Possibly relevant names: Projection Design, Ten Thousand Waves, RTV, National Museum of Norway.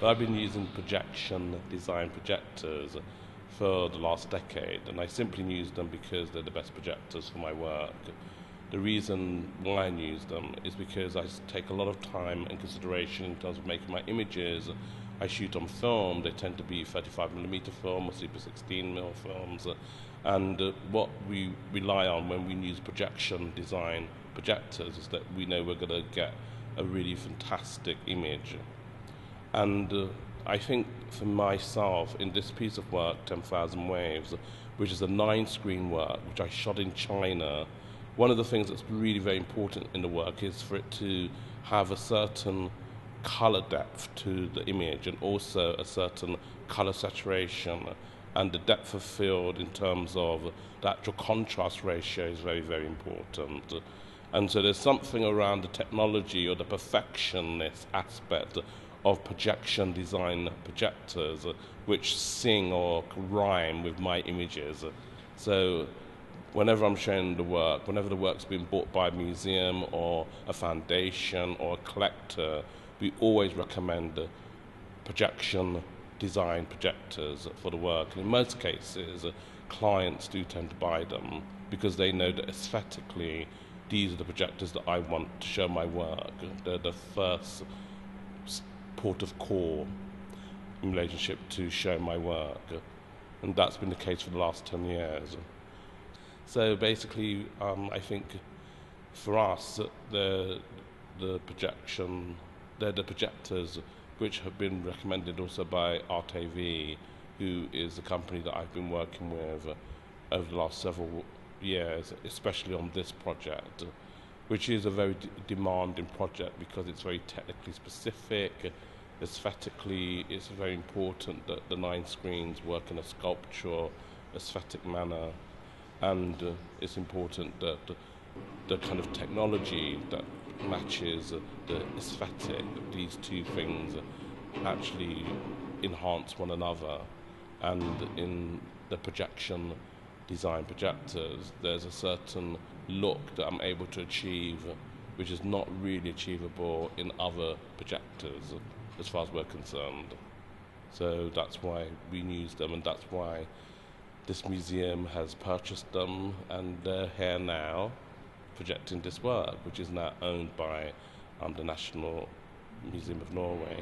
But I've been using projection design projectors for the last decade, and I simply use them because they're the best projectors for my work. The reason why I use them is because I take a lot of time and consideration in terms of making my images. I shoot on film. They tend to be 35mm film or Super 16mm films. And what we rely on when we use projection design projectors is that we know we're going to get a really fantastic image. And I think for myself, in this piece of work, 10,000 Waves, which is a 9-screen work, which I shot in China, one of the things that's really very important in the work is for it to have a certain color depth to the image and also a certain color saturation, and the depth of field in terms of the actual contrast ratio is very, very important. And so there's something around the technology or the perfectionist aspect of projection design projectors which sing or rhyme with my images. So whenever I'm showing the work, whenever the work's been bought by a museum or a foundation or a collector, we always recommend projection design projectors for the work. And in most cases, clients do tend to buy them because they know that aesthetically, these are the projectors that I want to show my work. They're the first port of call in relationship to show my work. And that's been the case for the last 10 years. So basically, I think for us, they're the projectors which have been recommended also by RTV, who is the company that I've been working with over the last several years, especially on this project, which is a very demanding project because it's very technically specific. Aesthetically, it's very important that the 9 screens work in a sculptural, aesthetic manner. And it's important that the kind of technology that matches the aesthetic, these two things actually enhance one another. And in the projection design projectors, there's a certain look that I'm able to achieve which is not really achievable in other projectors as far as we're concerned. So that's why we use them, and that's why this museum has purchased them, and they're here now projecting this work, which is now owned by the National Museum of Norway.